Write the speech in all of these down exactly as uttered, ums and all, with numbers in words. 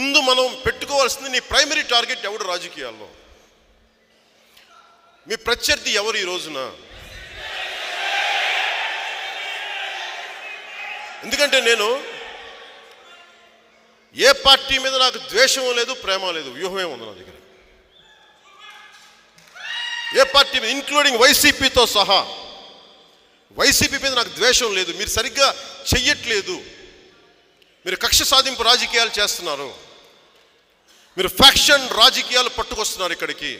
ముందు మనం పెట్టుకోవాల్సింది నీ ప్రైమరీ టార్గెట్ ఎవడు రాజకీయాల్లో? మీ ప్రత్యర్థి ఎవరు ఈ రోజున? ఎందుకంటే నేను ఏ పార్టీ మీద నాకు ద్వేషం లేదు, ప్రేమ లేదు, వ్యూహమే ఉంది నా దగ్గర. ఏ పార్టీ మీద, ఇంక్లూడింగ్ వైసీపీతో సహా, వైసీపీ మీద నాకు ద్వేషం లేదు. మీరు సరిగ్గా చెయ్యట్లేదు, మీరు కక్ష సాధింపు రాజకీయాలు చేస్తున్నారు, మీరు ఫ్యాక్షన్ రాజకీయాలు పట్టుకొస్తున్నారు. ఇక్కడికి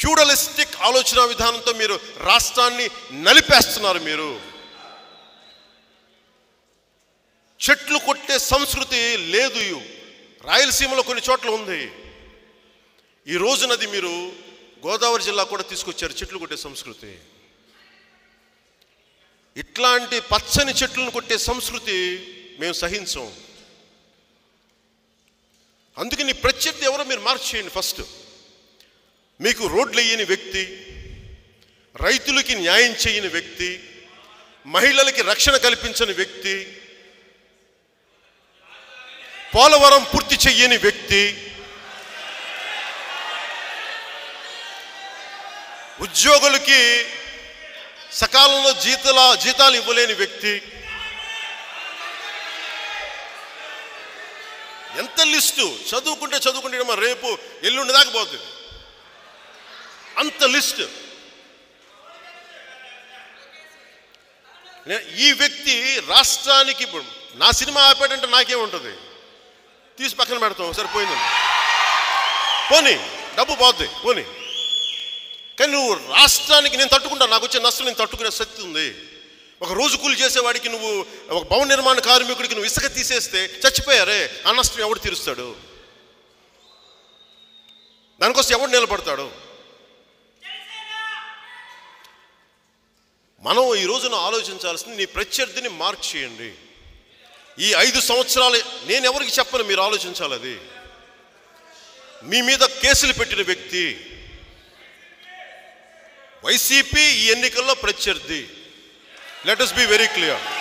ఫ్యూడలిస్టిక్ ఆలోచన విధానంతో మీరు రాష్ట్రాన్ని నలిపేస్తున్నారు. మీరు చెట్లు కొట్టే సంస్కృతి లేదు, రాయలసీమలో కొన్ని చోట్ల ఉంది. ఈ రోజునది మీరు గోదావరి జిల్లా కూడా తీసుకొచ్చారు, చెట్లు కొట్టే సంస్కృతి. ఇట్లాంటి పచ్చని చెట్లను కొట్టే సంస్కృతి మేము సహించం. అందుకని ప్రత్యర్థి ఎవరో మీరు మార్చేయండి ఫస్ట్. మీకు రోడ్లు వేయని వ్యక్తి, రైతులకి న్యాయం చేయని వ్యక్తి, మహిళలకి రక్షణ కల్పించని వ్యక్తి, పోలవరం పూర్తి చెయ్యని వ్యక్తి, ఉద్యోగులకి సకాలంలో జీతాల జీతాలు ఇవ్వలేని వ్యక్తి. ఎంత లిస్టు, చదువుకుంటే చదువుకుంటే మా రేపు ఎల్లుండి దాకా పోతుంది అంత లిస్ట్. ఈ వ్యక్తి రాష్ట్రానికి, ఇప్పుడు నా సినిమా ఆపాడంటే నాకేముంటుంది, తీసి పక్కన పెడతాం, సరిపోయిందండి, పోనీ డబ్బు పోతుంది పోనీ. కానీ నువ్వు రాష్ట్రానికి, నేను తట్టుకుంటా, నాకు వచ్చే నష్టం నేను తట్టుకునే శక్తి ఉంది. ఒక రోజు కూలి చేసేవాడికి, నువ్వు ఒక భవన నిర్మాణ కార్మికుడికి నువ్వు ఇసుక తీసేస్తే చచ్చిపోయారే, ఆ నష్టం ఎవడు తీరుస్తాడు? దానికోసం ఎవడు నిలబడతాడు? మనం ఈ రోజున ఆలోచించాల్సింది, నీ ప్రత్యర్థిని మార్చేయండి. ఈ ఐదు సంవత్సరాలు నేను ఎవరికి చెప్పను, మీరు ఆలోచించాలి. అది మీ మీద కేసులు పెట్టిన వ్యక్తి, వైసీపీ ఈ ఎన్నికల్లో ప్రత్యర్థి. Let us be very clear.